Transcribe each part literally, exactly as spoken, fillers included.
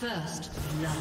First love.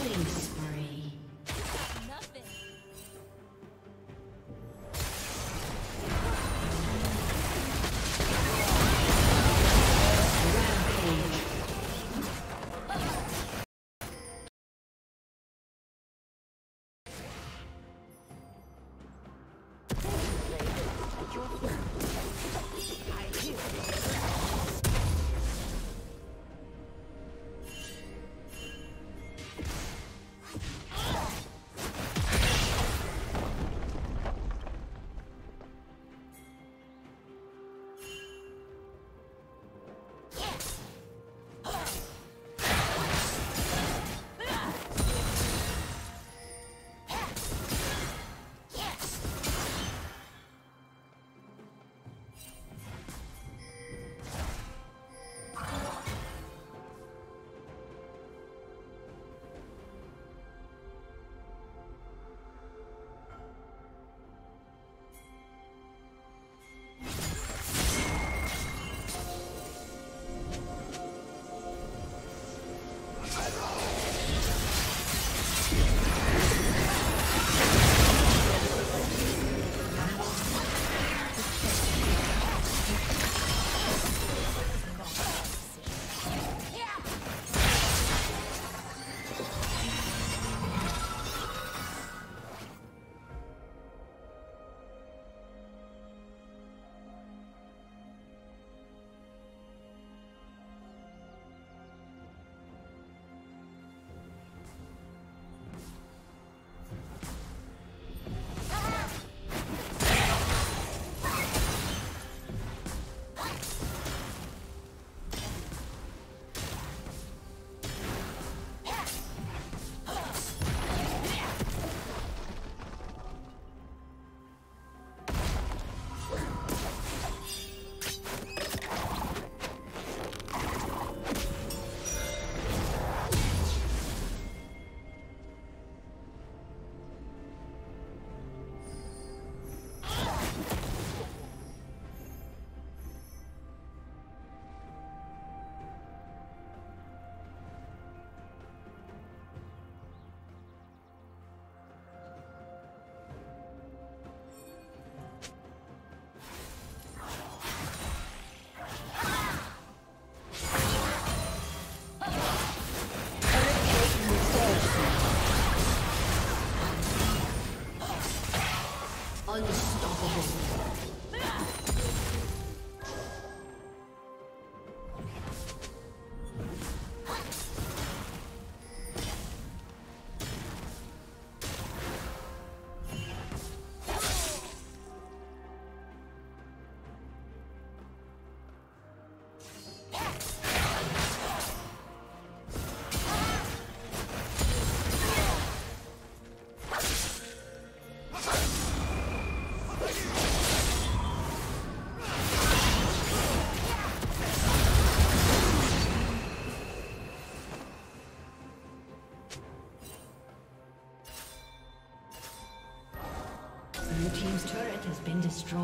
Killing spree. Nothing. Destroyed. Shut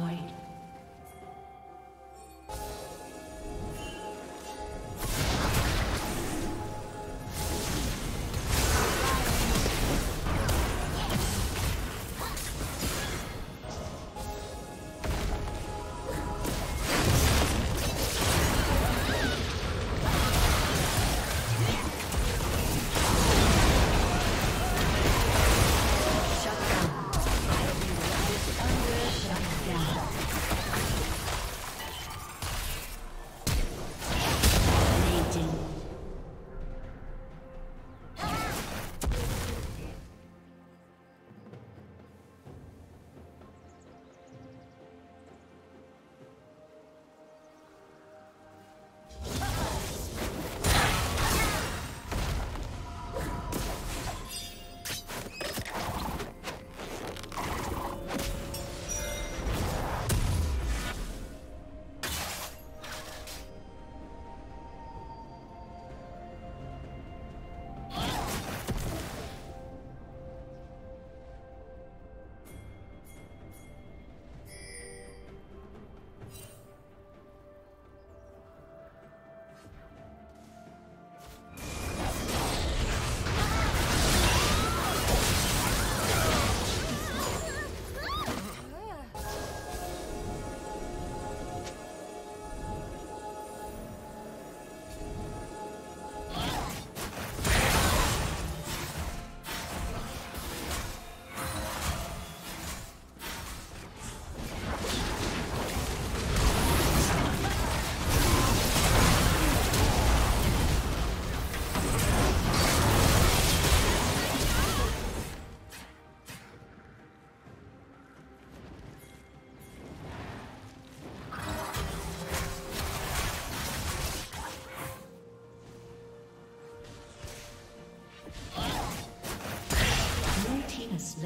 down.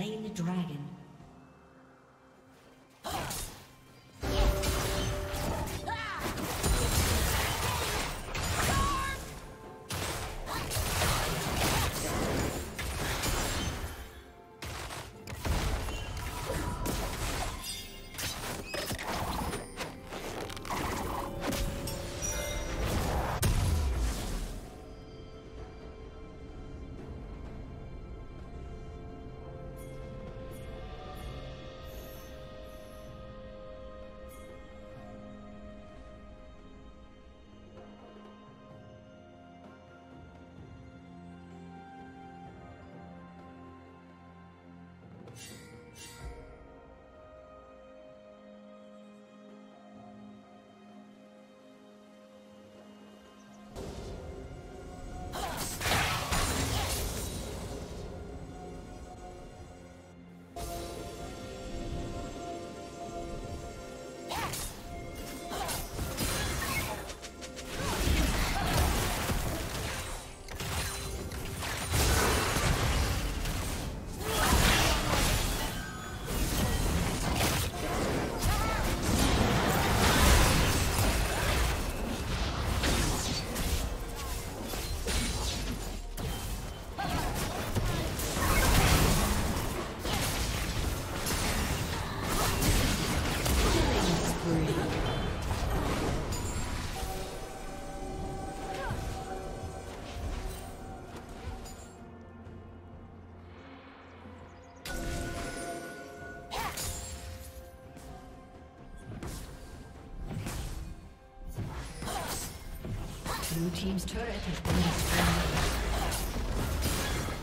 slain the dragon. Blue team's turret has been destroyed.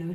Blue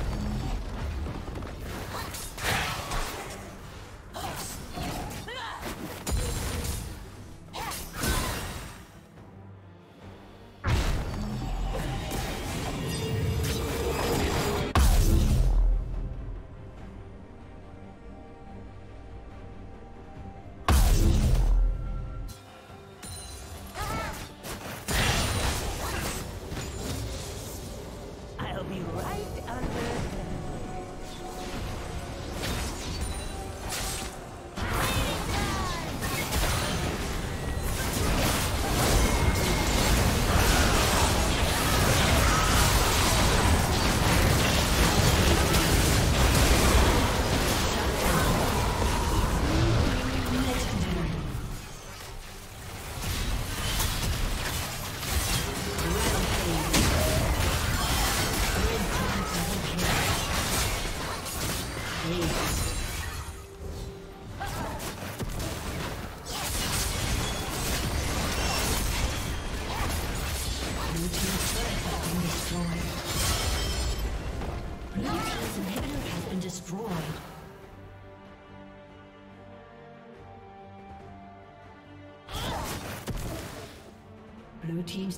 Blue team's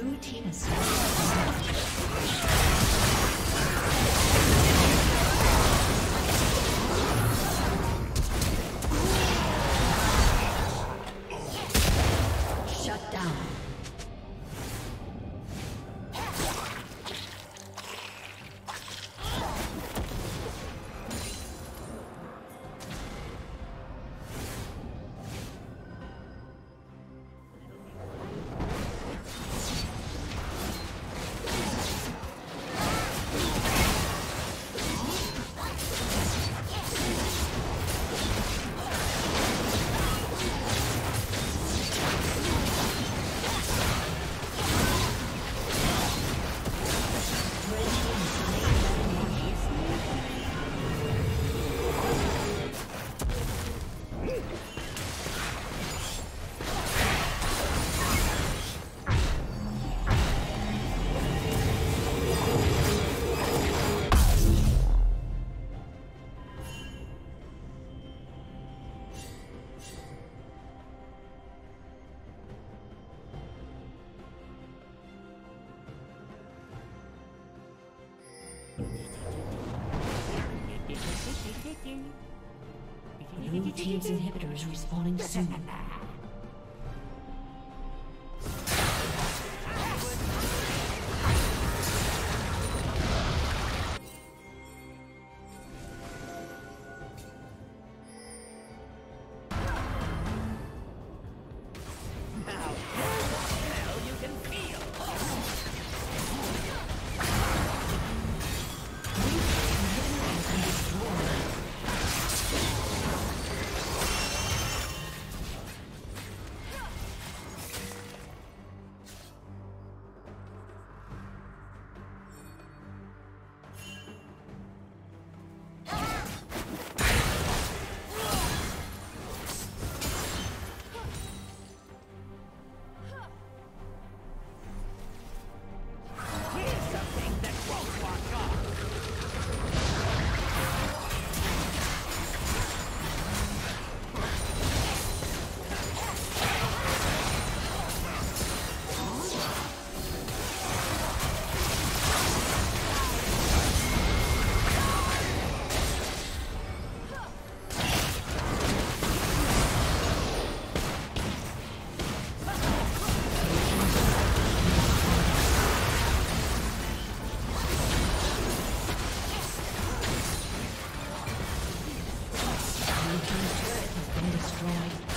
Blue team is shut down. Blue team's inhibitor is respawning soon. Destroyed.